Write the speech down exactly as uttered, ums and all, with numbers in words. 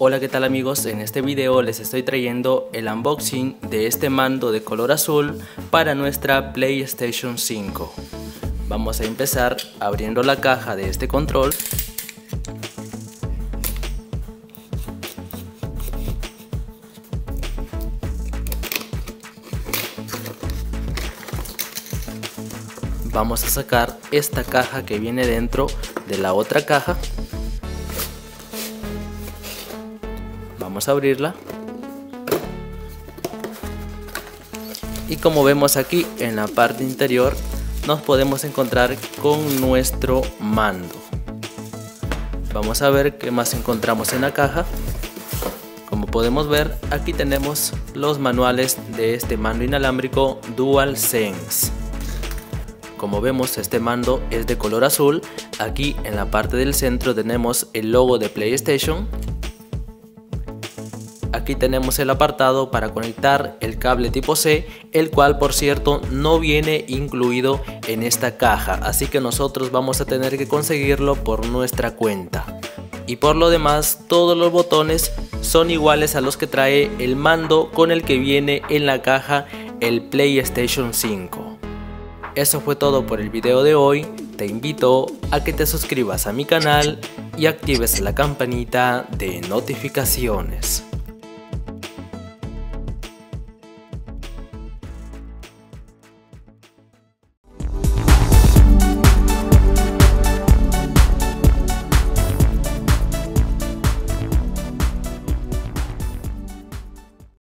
Hola, ¿qué tal amigos? En este video les estoy trayendo el unboxing de este mando de color azul para nuestra PlayStation cinco. Vamos a empezar abriendo la caja de este control. Vamos a sacar esta caja que viene dentro de la otra caja. Vamos a abrirla y como vemos aquí en la parte interior nos podemos encontrar con nuestro mando. Vamos a ver qué más encontramos en la caja. Como podemos ver, aquí tenemos los manuales de este mando inalámbrico DualSense. Como vemos, este mando es de color azul. Aquí en la parte del centro tenemos el logo de PlayStation. Aquí tenemos el apartado para conectar el cable tipo C, el cual por cierto no viene incluido en esta caja, así que nosotros vamos a tener que conseguirlo por nuestra cuenta. Y por lo demás, todos los botones son iguales a los que trae el mando con el que viene en la caja el PlayStation cinco. Eso fue todo por el video de hoy. Te invito a que te suscribas a mi canal y actives la campanita de notificaciones.